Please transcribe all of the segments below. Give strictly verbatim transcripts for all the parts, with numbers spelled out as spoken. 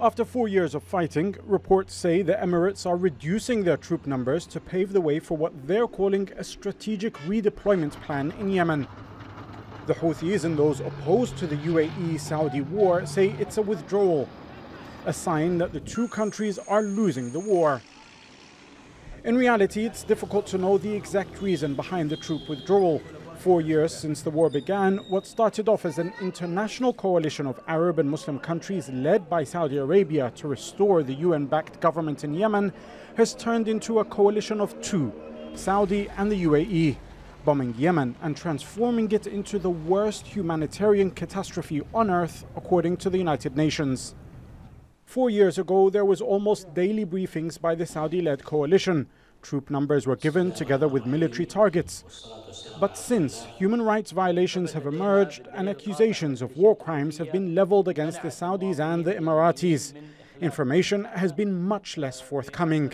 After four years of fighting, reports say the Emirates are reducing their troop numbers to pave the way for what they're calling a strategic redeployment plan in Yemen. The Houthis and those opposed to the U A E-Saudi war say it's a withdrawal, a sign that the two countries are losing the war. In reality, it's difficult to know the exact reason behind the troop withdrawal. Four years since the war began, what started off as an international coalition of Arab and Muslim countries led by Saudi Arabia to restore the U N-backed government in Yemen has turned into a coalition of two, Saudi and the U A E, bombing Yemen and transforming it into the worst humanitarian catastrophe on earth, according to the United Nations. Four years ago, there was almost daily briefings by the Saudi-led coalition. Troop numbers were given together with military targets. But since, human rights violations have emerged and accusations of war crimes have been leveled against the Saudis and the Emiratis. Information has been much less forthcoming.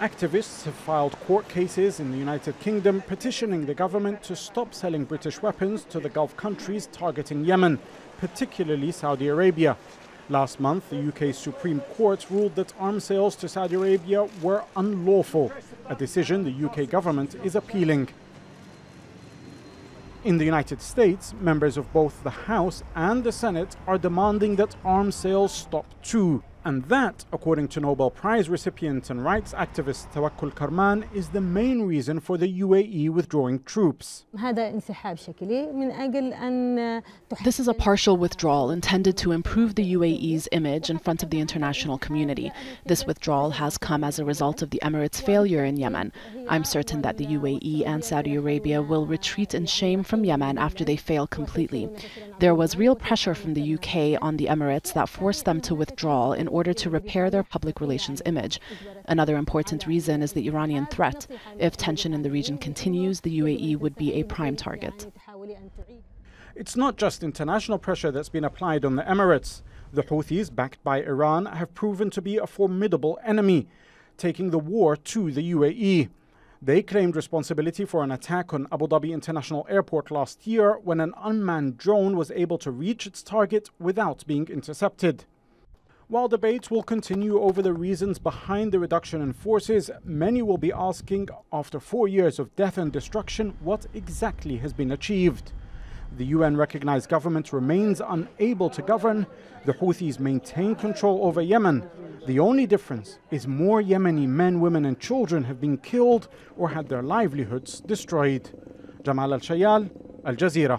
Activists have filed court cases in the United Kingdom petitioning the government to stop selling British weapons to the Gulf countries targeting Yemen, particularly Saudi Arabia. Last month, the U K's Supreme Court ruled that arms sales to Saudi Arabia were unlawful, a decision the U K government is appealing. In the United States, members of both the House and the Senate are demanding that arms sales stop too. And that, according to Nobel Prize recipient and rights activist Tawakkul Karman, is the main reason for the U A E withdrawing troops. This is a partial withdrawal intended to improve the U A E's image in front of the international community. This withdrawal has come as a result of the Emirates' failure in Yemen. I'm certain that the U A E and Saudi Arabia will retreat in shame from Yemen after they fail completely. There was real pressure from the U K on the Emirates that forced them to withdraw in order to repair their public relations image. Another important reason is the Iranian threat. If tension in the region continues, the U A E would be a prime target. It's not just international pressure that's been applied on the Emirates. The Houthis, backed by Iran, have proven to be a formidable enemy, taking the war to the U A E. They claimed responsibility for an attack on Abu Dhabi International Airport last year when an unmanned drone was able to reach its target without being intercepted. While debates will continue over the reasons behind the reduction in forces, many will be asking, after four years of death and destruction, what exactly has been achieved. The U N-recognized government remains unable to govern. The Houthis maintain control over Yemen. The only difference is more Yemeni men, women and children have been killed or had their livelihoods destroyed. Jamal Elshayyal, Al Jazeera.